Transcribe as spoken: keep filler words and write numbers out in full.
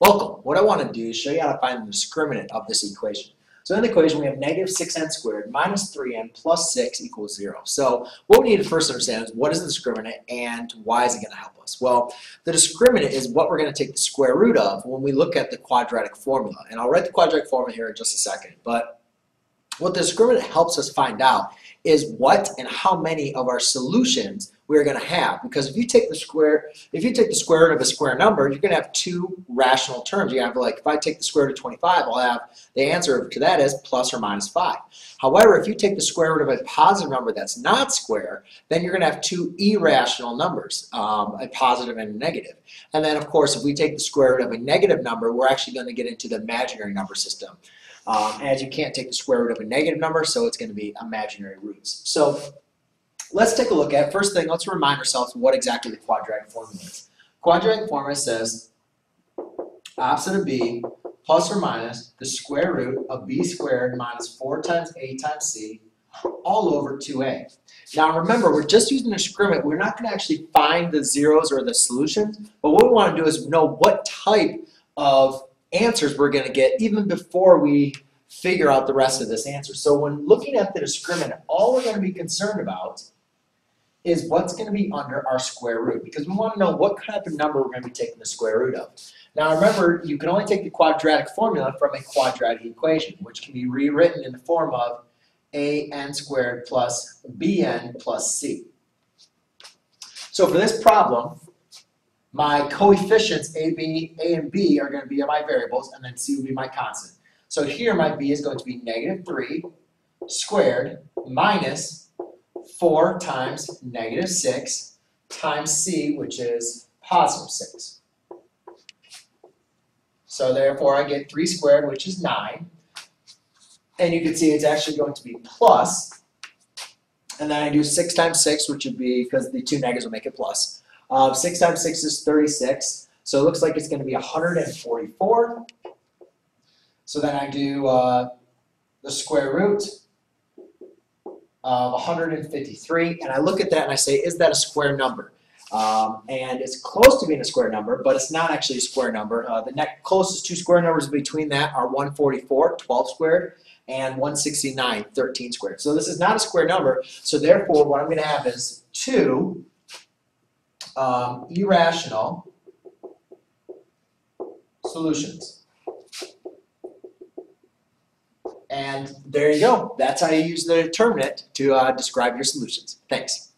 Welcome. What I want to do is show you how to find the discriminant of this equation. So in the equation, we have negative six n squared minus three n plus six equals zero. So what we need to first understand is what is the discriminant and why is it going to help us? Well, the discriminant is what we're going to take the square root of when we look at the quadratic formula. And I'll write the quadratic formula here in just a second. But what the discriminant helps us find out is what and how many of our solutions we're going to have, because if you take the square, if you take the square root of a square number, you're going to have two rational terms. You have, like, if I take the square root of twenty-five, I'll have the answer to that is plus or minus five. However, if you take the square root of a positive number that's not square, then you're going to have two irrational numbers, um, a positive and a negative. And then, of course, if we take the square root of a negative number, we're actually going to get into the imaginary number system, um, as you can't take the square root of a negative number, so it's going to be imaginary roots. So let's take a look at, first thing, let's remind ourselves what exactly the quadratic formula is. Quadratic formula says opposite of b plus or minus the square root of b squared minus four times a times c all over two a. Now remember, we're just using the discriminant. We're not going to actually find the zeros or the solutions, but what we want to do is know what type of answers we're going to get even before we figure out the rest of this answer. So when looking at the discriminant, all we're going to be concerned about is what's going to be under our square root, because we want to know what kind of number we're going to be taking the square root of. Now remember, you can only take the quadratic formula from a quadratic equation, which can be rewritten in the form of a n squared plus b n plus c. So for this problem, my coefficients a, b, a and b are going to be my variables, and then c will be my constant. So here my b is going to be negative three squared minus four times negative six times c, which is positive six. So therefore I get three squared, which is nine, and you can see it's actually going to be plus, and then I do six times six, which would be, because the two negatives will make it plus, um, six times six is thirty-six, so it looks like it's going to be one hundred forty-four. So then I do uh, the square root of one hundred fifty-three, and I look at that and I say, is that a square number? Um, and it's close to being a square number, but it's not actually a square number. Uh, the next closest two square numbers between that are one hundred forty-four, twelve squared, and one hundred sixty-nine, thirteen squared. So this is not a square number, so therefore what I'm going to have is two um, irrational solutions. And there you go. That's how you use the determinant to uh, describe your solutions. Thanks.